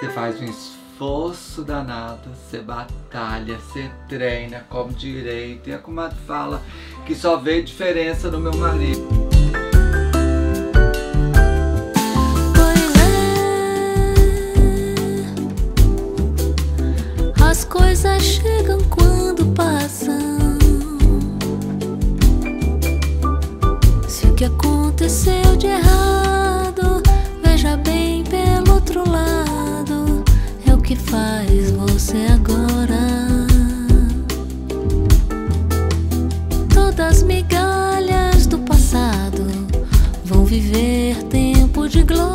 Você faz um esforço danado, você batalha, você treina, come direito. E a comadre fala que só vê diferença no meu marido. As coisas chegam quando passam. Se o que aconteceu de errado, veja bem pelo outro lado. É o que faz você agora. Todas as migalhas do passado vão viver tempo de glória.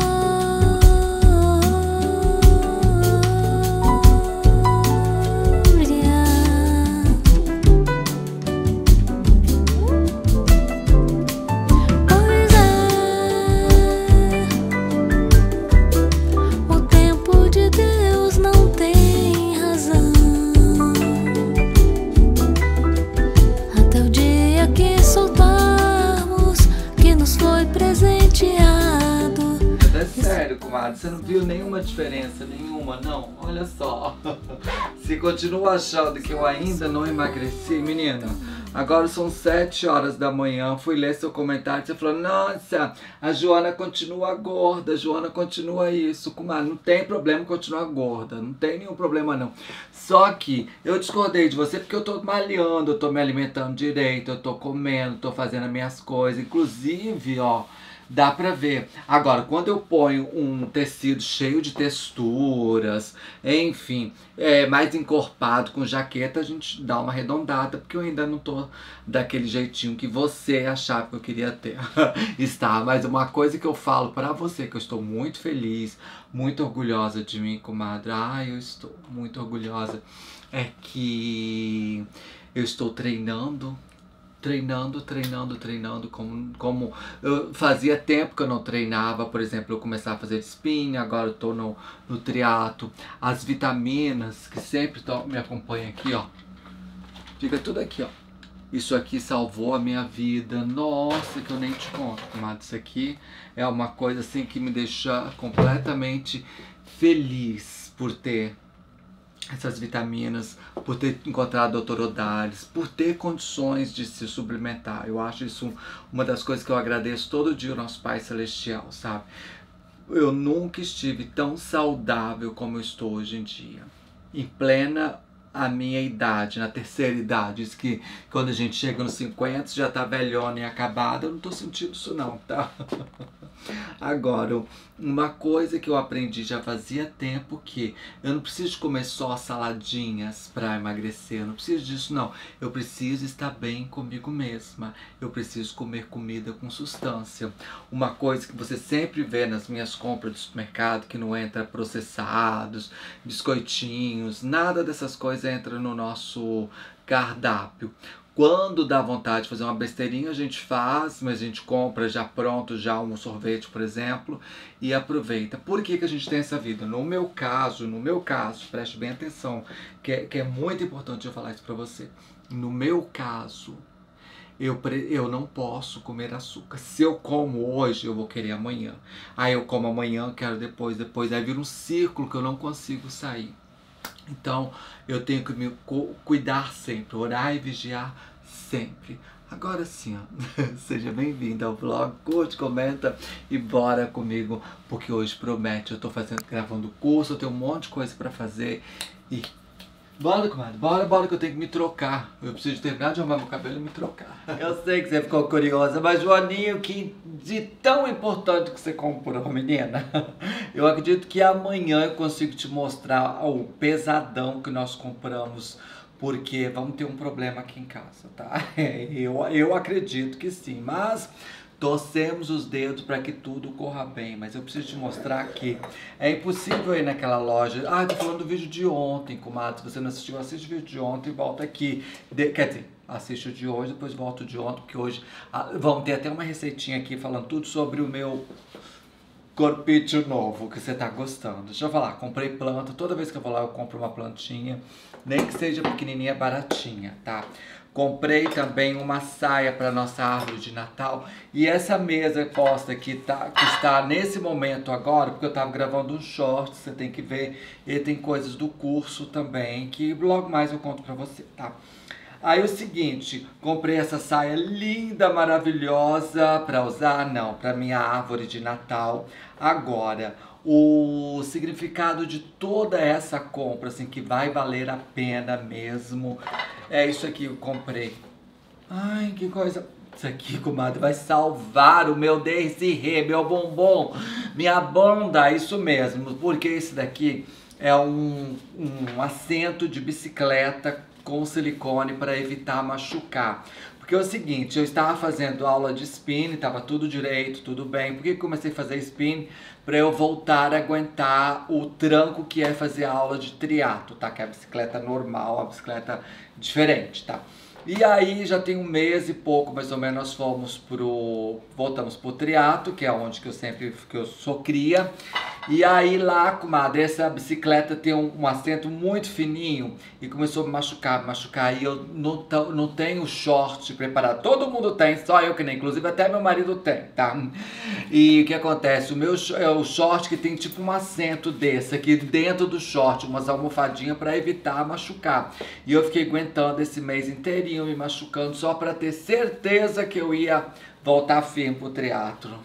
Sério, comadre, você não viu nenhuma diferença, nenhuma, não? Olha só. Se continua achando que eu ainda não emagreci, menina, agora são 7 horas da manhã, fui ler seu comentário e você falou, nossa, a Joana continua gorda, a Joana continua isso, comadre, não tem problema continuar gorda, não tem nenhum problema não. Só que eu discordei de você porque eu tô malhando, eu tô me alimentando direito, eu tô comendo, tô fazendo as minhas coisas, inclusive, ó, dá pra ver. Agora, quando eu ponho um tecido cheio de texturas, enfim, mais encorpado, com jaqueta, a gente dá uma arredondada, porque eu ainda não tô daquele jeitinho que você achava que eu queria ter. Está, mas uma coisa que eu falo pra você, que eu estou muito feliz, muito orgulhosa de mim, comadre. Ai, eu estou muito orgulhosa. É que eu estou treinando. Treinando, como eu fazia tempo que eu não treinava. Por exemplo, eu começava a fazer espinha, agora eu tô no triatlo. As vitaminas que sempre me acompanham aqui, ó. Fica tudo aqui, ó. Isso aqui salvou a minha vida. Nossa, que eu nem te conto, comadre. Isso aqui é uma coisa assim que me deixa completamente feliz por ter essas vitaminas, por ter encontrado o Dr. Odalis, por ter condições de se suplementar. Eu acho isso uma das coisas que eu agradeço todo dia ao nosso Pai Celestial, sabe? Eu nunca estive tão saudável como eu estou hoje em dia. Em plena a minha idade, na terceira idade, diz que quando a gente chega nos 50 já tá velhona e acabada. Eu não tô sentindo isso não, tá? Agora, uma coisa que eu aprendi já fazia tempo, que eu não preciso comer só saladinhas pra emagrecer, eu não preciso disso não. Eu preciso estar bem comigo mesma, eu preciso comer comida com sustância. Uma coisa que você sempre vê nas minhas compras do supermercado, que não entra processados, biscoitinhos, nada dessas coisas entra no nosso cardápio. Quando dá vontade de fazer uma besteirinha, a gente faz, mas a gente compra já pronto, já um sorvete, por exemplo, e aproveita. Por que a gente tem essa vida? No meu caso, preste bem atenção, que é muito importante eu falar isso pra você. No meu caso, eu não posso comer açúcar. Se eu como hoje, eu vou querer amanhã. Aí eu como amanhã, quero depois. Aí vira um círculo que eu não consigo sair. Então, eu tenho que me cuidar sempre, orar e vigiar sempre. Agora sim, ó, seja bem-vindo ao vlog, curte, comenta e bora comigo, porque hoje promete. Eu tô gravando curso, eu tenho um monte de coisa pra fazer e... Bora, comadre, bora que eu tenho que me trocar. Eu preciso terminar de arrumar meu cabelo e me trocar. Eu sei que você ficou curiosa, mas Joaninho, que de tão importante que você comprou, menina. Eu acredito que amanhã eu consigo te mostrar o pesadão que nós compramos, porque vamos ter um problema aqui em casa, tá? Eu acredito que sim, mas... torcemos os dedos para que tudo corra bem, mas eu preciso te mostrar que é impossível ir naquela loja. Ah, tô falando do vídeo de ontem, comadre. Se você não assistiu, assiste o vídeo de ontem e volta aqui. Quer dizer, assiste o de hoje, depois volta o de ontem, porque hoje vão ter até uma receitinha aqui falando tudo sobre o meu corpício novo que você tá gostando. Deixa eu falar, comprei planta. Toda vez que eu vou lá eu compro uma plantinha, nem que seja pequenininha, baratinha, tá? Comprei também uma saia para nossa árvore de Natal. E essa mesa posta aqui, tá, que está nesse momento agora, porque eu tava gravando um short, você tem que ver. E tem coisas do curso também, que logo mais eu conto pra você, tá? Aí o seguinte, comprei essa saia linda, maravilhosa, pra usar, não, pra minha árvore de Natal. Agora, o significado de toda essa compra, assim, que vai valer a pena mesmo, é isso aqui que eu comprei. Ai, que coisa... Isso aqui, comadre, vai salvar o meu desirê, meu bombom, minha bunda, isso mesmo. Porque esse daqui é um assento de bicicleta com silicone para evitar machucar. Porque é o seguinte, eu estava fazendo aula de spin, estava tudo direito, tudo bem. Por que comecei a fazer spin? Para eu voltar a aguentar o tranco que é fazer aula de triatlo, tá? Que é a bicicleta normal, a bicicleta diferente, tá? E aí, já tem um mês e pouco, mais ou menos, nós voltamos pro triatlo, que é onde que eu sou cria. E aí lá, comadre, essa bicicleta tem um assento muito fininho e começou a me machucar. E eu não tenho short preparado. Todo mundo tem, só eu que nem, inclusive até meu marido tem, tá? E o que acontece? O short que tem tipo um assento desse aqui dentro do short, umas almofadinhas pra evitar machucar. E eu fiquei aguentando esse mês inteirinho me machucando só para ter certeza que eu ia voltar firme pro triatlo.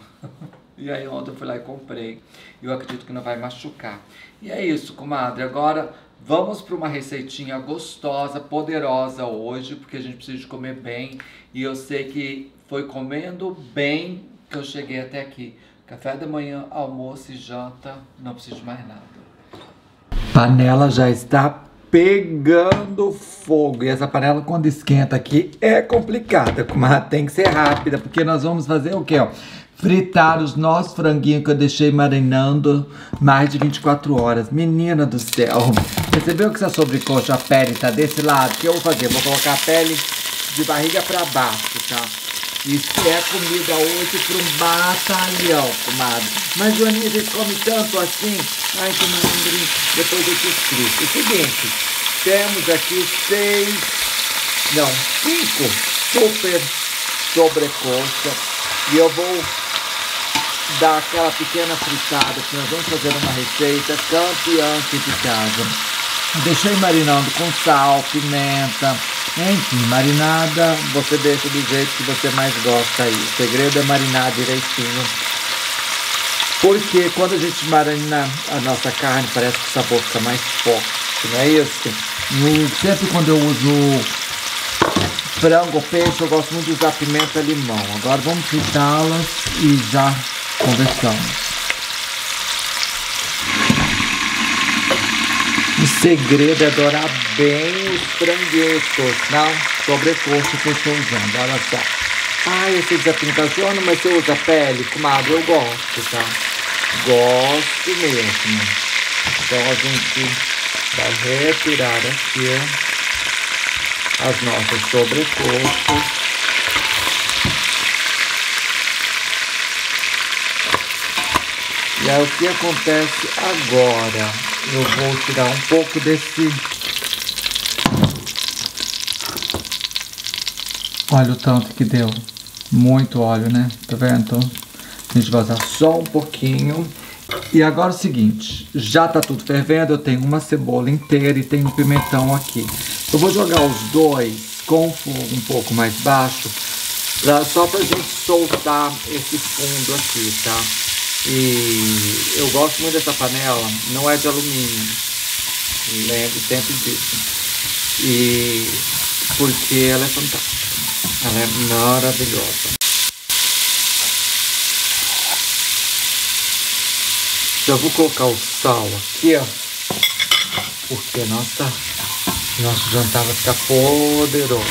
E aí ontem eu fui lá e comprei. Eu acredito que não vai machucar. E é isso, comadre. Agora vamos para uma receitinha gostosa, poderosa hoje, porque a gente precisa de comer bem. E eu sei que foi comendo bem que eu cheguei até aqui. Café da manhã, almoço e janta, não preciso de mais nada. Panela já está pegando fogo. E essa panela, quando esquenta aqui, é complicada, mas tem que ser rápida, porque nós vamos fazer o quê? Ó, fritar os nossos franguinhos que eu deixei marinando mais de 24 horas. Menina do céu! Percebeu que essa sobrecoxa, a pele tá desse lado? O que eu vou fazer? Vou colocar a pele de barriga pra baixo, tá? Isso é comida hoje para um batalhão, comadre. Mas o Anísio come tanto assim. Ai, que mandrinho. Depois eu te explico. O seguinte, temos aqui cinco super sobrecoxa. E eu vou dar aquela pequena fritada, que nós vamos fazer uma receita campeã aqui de casa. Deixei marinando com sal, pimenta. Enfim, marinada você deixa do jeito que você mais gosta aí. O segredo é marinar direitinho. Porque quando a gente marina a nossa carne, parece que o sabor fica mais forte, não é isso? E sempre quando eu uso frango ou peixe, eu gosto muito de usar pimenta e limão. Agora vamos fritá-las e já conversamos. O segredo é dourar bem os franguetos, não? Sobrecoxa que eu estou usando, olha só. Ai, esse desafio tá zoando, mas você usa pele, comadre, eu gosto, tá? Gosto mesmo. Então a gente vai retirar aqui as nossas sobrecoxas. E aí o que acontece agora? Eu vou tirar um pouco desse... Olha o tanto que deu. Muito óleo, né? Tá vendo? Então, a gente vai usar só um pouquinho. E agora é o seguinte. Já tá tudo fervendo. Eu tenho uma cebola inteira e tenho um pimentão aqui. Eu vou jogar os dois com fogo um pouco mais baixo. Só pra gente soltar esse fundo aqui, tá? E eu gosto muito dessa panela, não é de alumínio, lembro sempre disso, e porque ela é fantástica, ela é maravilhosa. Já vou colocar o sal aqui, ó, porque nosso jantar vai ficar poderoso.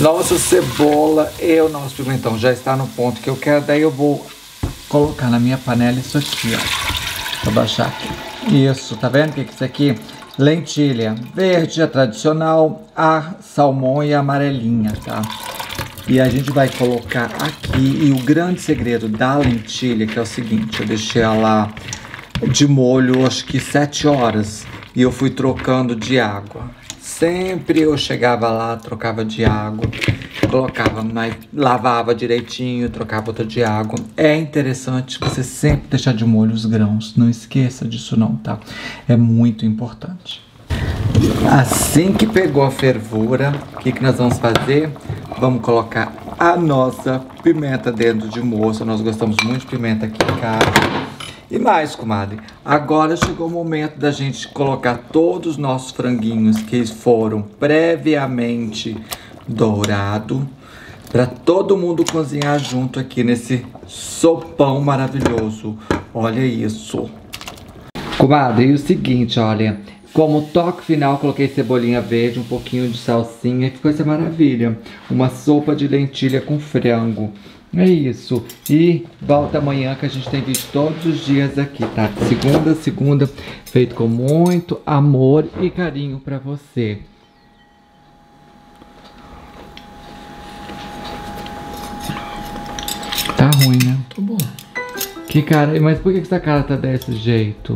Nossa cebola e o nosso pimentão já está no ponto que eu quero, daí eu vou colocar na minha panela isso aqui, ó. Vou baixar aqui. Isso, tá vendo o que é isso aqui? Lentilha verde, a tradicional, a salmão e a amarelinha, tá? E a gente vai colocar aqui. E o grande segredo da lentilha, que é o seguinte, eu deixei ela de molho, acho que 7 horas. E eu fui trocando de água. Sempre eu chegava lá, trocava de água, colocava, mas lavava direitinho, trocava outra de água. É interessante você sempre deixar de molho os grãos. Não esqueça disso não, tá? É muito importante. Assim que pegou a fervura, o que que nós vamos fazer? Vamos colocar a nossa pimenta dentro de moça. Nós gostamos muito de pimenta aqui em casa. E mais, comadre, agora chegou o momento da gente colocar todos os nossos franguinhos que foram previamente dourados, para todo mundo cozinhar junto aqui nesse sopão maravilhoso. Olha isso. Comadre, e o seguinte, olha, como toque final, coloquei cebolinha verde, um pouquinho de salsinha, que coisa maravilha. Uma sopa de lentilha com frango. É isso. E volta amanhã, que a gente tem vídeo todos os dias aqui, tá? De segunda a segunda, feito com muito amor e carinho pra você. Tá ruim, né? Tô bom. Que cara... Mas por que essa cara tá desse jeito?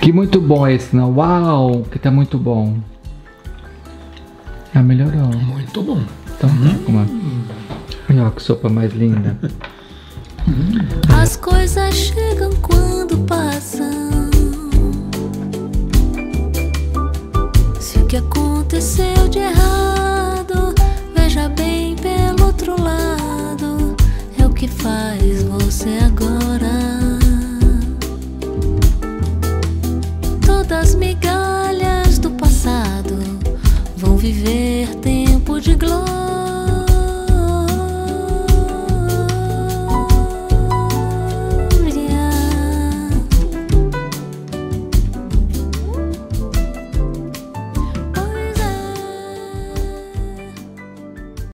Que muito bom esse, não? Uau! Que tá muito bom. Ah, melhorou. Muito bom. Então, olha que sopa mais linda. As coisas chegam quando passam. Se o que aconteceu de errado